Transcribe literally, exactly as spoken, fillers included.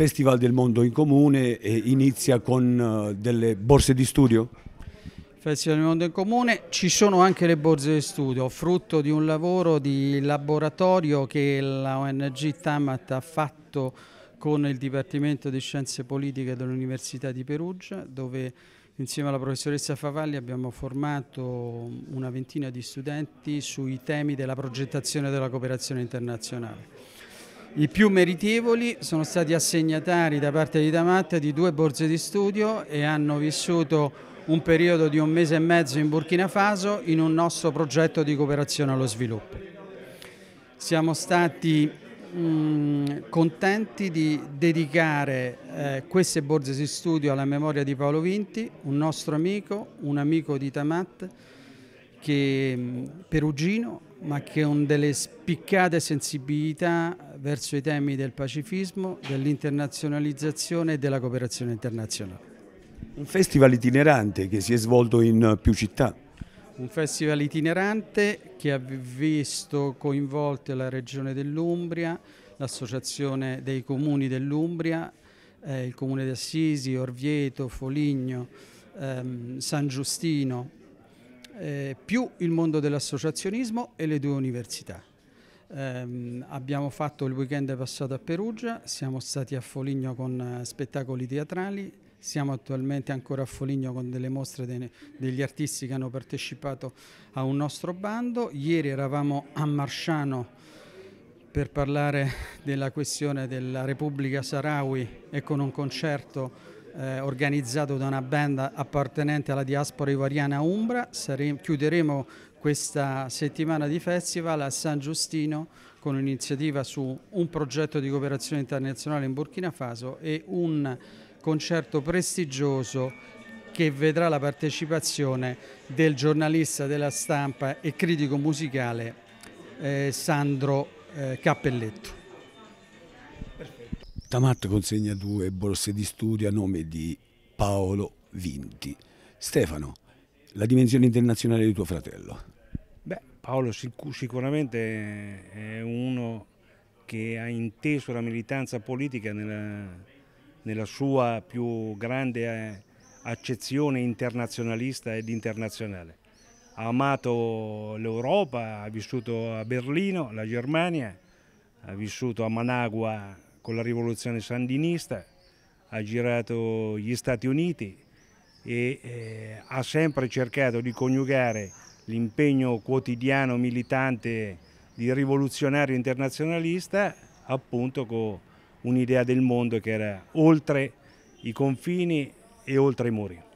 Festival del Mondo in Comune e inizia con delle borse di studio? Festival del Mondo in Comune, ci sono anche le borse di studio, frutto di un lavoro di laboratorio che la O N G TAMAT ha fatto con il Dipartimento di Scienze Politiche dell'Università di Perugia, dove insieme alla professoressa Favalli abbiamo formato una ventina di studenti sui temi della progettazione della cooperazione internazionale. I più meritevoli sono stati assegnatari da parte di TAMAT di due borse di studio e hanno vissuto un periodo di un mese e mezzo in Burkina Faso in un nostro progetto di cooperazione allo sviluppo. Siamo stati mh, contenti di dedicare eh, queste borse di studio alla memoria di Paolo Vinti, un nostro amico, un amico di TAMAT, che mh, perugino, ma che con delle spiccate sensibilità verso i temi del pacifismo, dell'internazionalizzazione e della cooperazione internazionale. Un festival itinerante che si è svolto in più città. Un festival itinerante che ha visto coinvolte la Regione dell'Umbria, l'Associazione dei Comuni dell'Umbria, eh, il Comune di Assisi, Orvieto, Foligno, ehm, San Giustino, Eh, più il mondo dell'associazionismo e le due università. Eh, abbiamo fatto il weekend passato a Perugia, siamo stati a Foligno con spettacoli teatrali, siamo attualmente ancora a Foligno con delle mostre de, degli artisti che hanno partecipato a un nostro bando. Ieri eravamo a Marciano per parlare della questione della Repubblica Sarawi e con un concerto Eh, organizzato da una band appartenente alla diaspora ivoriana umbra. Saremo, chiuderemo questa settimana di festival a San Giustino con un'iniziativa su un progetto di cooperazione internazionale in Burkina Faso e un concerto prestigioso che vedrà la partecipazione del giornalista della stampa e critico musicale eh, Sandro eh, Cappelletto. TAMAT consegna due borse di studio a nome di Paolo Vinti. Stefano, la dimensione internazionale di tuo fratello? Beh, Paolo sic- sicuramente è uno che ha inteso la militanza politica nella, nella sua più grande accezione internazionalista ed internazionale. Ha amato l'Europa, ha vissuto a Berlino, la Germania, ha vissuto a Managua con la rivoluzione sandinista, ha girato gli Stati Uniti e eh, ha sempre cercato di coniugare l'impegno quotidiano militante di rivoluzionario internazionalista appunto con un'idea del mondo che era oltre i confini e oltre i muri.